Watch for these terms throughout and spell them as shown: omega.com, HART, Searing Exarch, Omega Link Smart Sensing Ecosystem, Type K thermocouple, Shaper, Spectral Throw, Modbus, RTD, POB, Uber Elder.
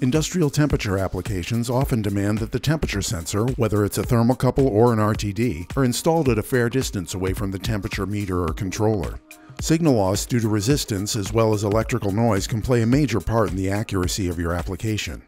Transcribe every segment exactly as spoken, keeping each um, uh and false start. Industrial temperature applications often demand that the temperature sensor, whether it's a thermocouple or an R T D, are installed at a fair distance away from the temperature meter or controller. Signal loss due to resistance as well as electrical noise can play a major part in the accuracy of your application.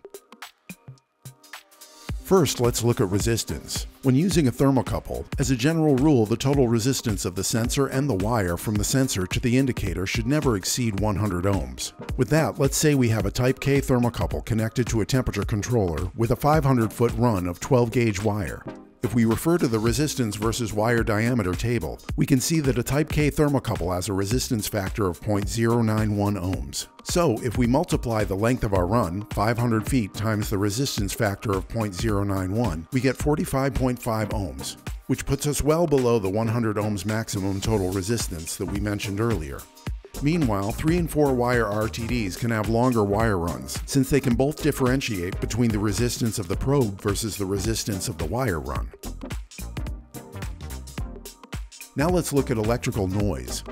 First, let's look at resistance. When using a thermocouple, as a general rule, the total resistance of the sensor and the wire from the sensor to the indicator should never exceed one hundred ohms. With that, let's say we have a Type K thermocouple connected to a temperature controller with a five hundred foot run of twelve gauge wire. If we refer to the resistance versus wire diameter table, we can see that a Type K thermocouple has a resistance factor of zero point zero nine one ohms. So, if we multiply the length of our run, five hundred feet, times the resistance factor of zero point zero nine one, we get forty-five point five ohms, which puts us well below the one hundred ohms maximum total resistance that we mentioned earlier. Meanwhile, three and four wire R T Ds can have longer wire runs, since they can both differentiate between the resistance of the probe versus the resistance of the wire run. Now let's look at electrical noise.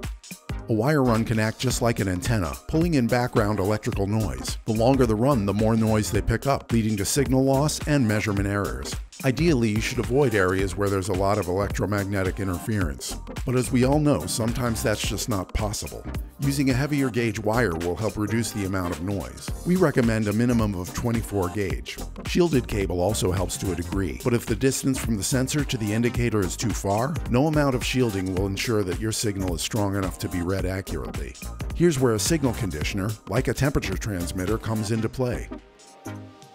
A wire run can act just like an antenna, pulling in background electrical noise. The longer the run, the more noise they pick up, leading to signal loss and measurement errors. Ideally, you should avoid areas where there's a lot of electromagnetic interference. But as we all know, sometimes that's just not possible. Using a heavier gauge wire will help reduce the amount of noise. We recommend a minimum of twenty-four gauge. Shielded cable also helps to a degree, but if the distance from the sensor to the indicator is too far, no amount of shielding will ensure that your signal is strong enough to be read accurately. Here's where a signal conditioner, like a temperature transmitter, comes into play.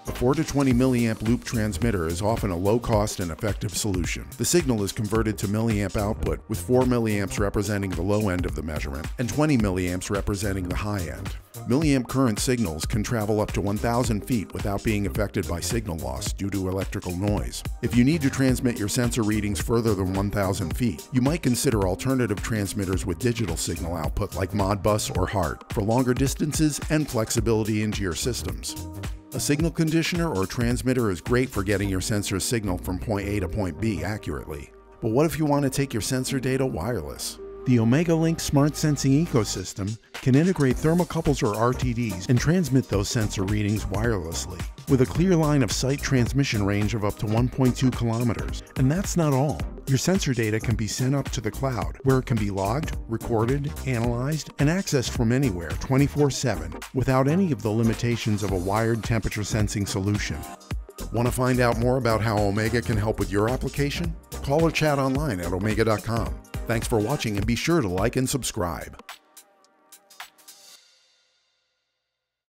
A four to twenty milliamp loop transmitter is often a low-cost and effective solution. The signal is converted to milliamp output, with four milliamps representing the low end of the measurement and twenty milliamps representing the high end. Milliamp current signals can travel up to one thousand feet without being affected by signal loss due to electrical noise. If you need to transmit your sensor readings further than one thousand feet, you might consider alternative transmitters with digital signal output like Modbus or HART for longer distances and flexibility into your systems. A signal conditioner or transmitter is great for getting your sensor's signal from point A to point B accurately. But what if you want to take your sensor data wireless? The Omega Link Smart Sensing Ecosystem can integrate thermocouples or R T Ds and transmit those sensor readings wirelessly, with a clear line of sight transmission range of up to one point two kilometers. And that's not all. Your sensor data can be sent up to the cloud, where it can be logged, recorded, analyzed, and accessed from anywhere twenty-four seven, without any of the limitations of a wired temperature sensing solution. Want to find out more about how Omega can help with your application? Call or chat online at omega dot com. Thanks for watching, and be sure to like and subscribe.